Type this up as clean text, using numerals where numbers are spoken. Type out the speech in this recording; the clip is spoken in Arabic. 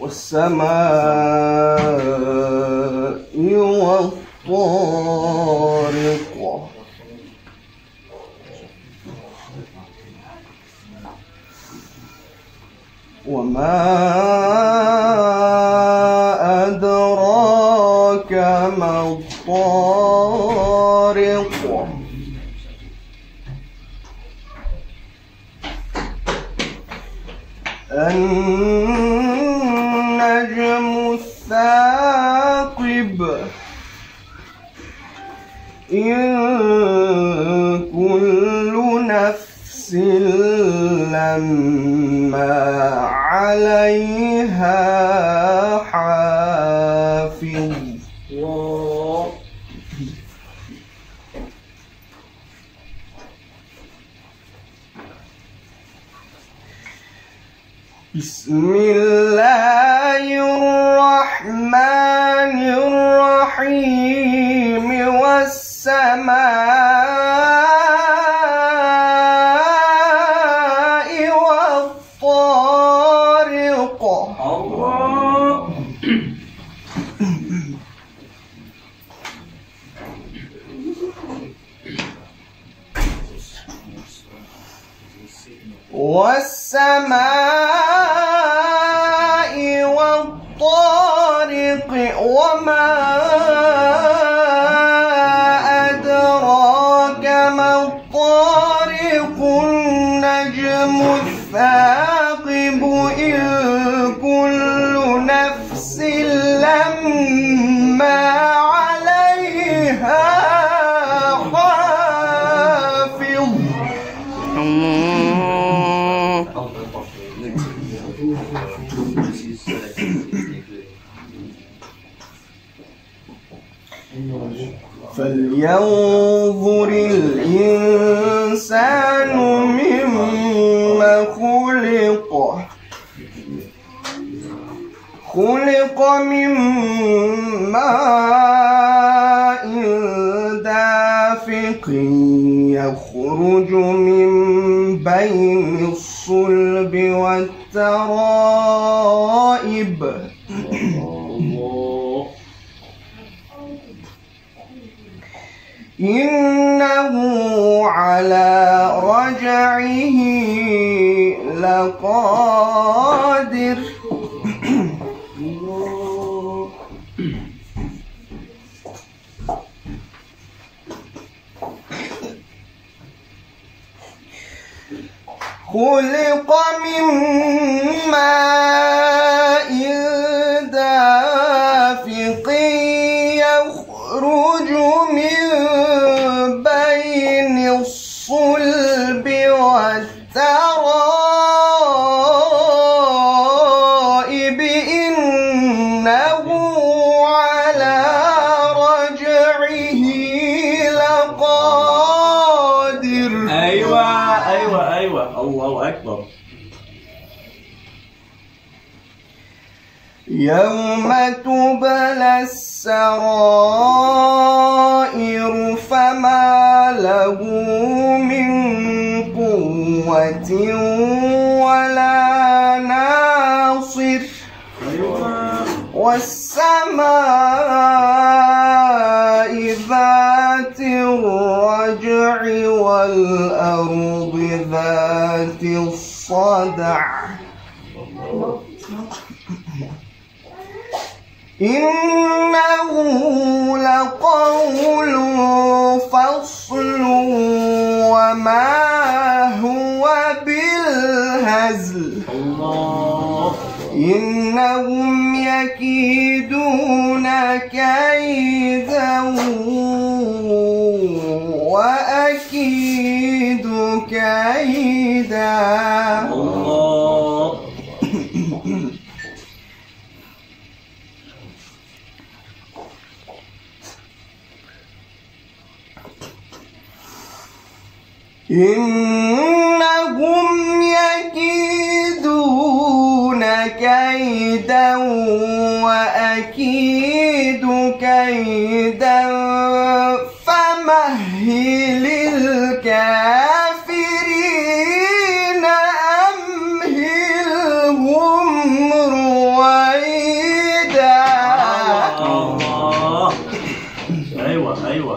والسماء والطارق. وما أدراك ما الطارق. النجم الثاقب. إن كل نفس لما عليها حافظ. بسم الله الرحمن الرحيم. والسماء والطارق. الله. والسماء والطارق. وما أدراك ما الطارق. النجم الثاقب. إن كل نفس لما عليها حافظ. فلينظر الإنسان مما خلق. خلق من ماء دافق. يخرج من بين الصلب والترائب. إنه على رجعه لقادر. خلق من ماء دافق. يخرج من بين الصلب والترائب. إنه على رجعه لقادر. أيوة الله أكبر. يوم تبلى السرائر. فما له من قوة ولا ناصر. والسماء ذات الرجع. والأرض ذات الصدع. إنه لقول فصل. وما هو بالهزل. إنهم يكيدون كيدا وأكيد كيدا. إنهم يكيدون كيدا وأكيد كيدا فمهل الكافرين أمهلهم رويدا. الله أيوة أيوة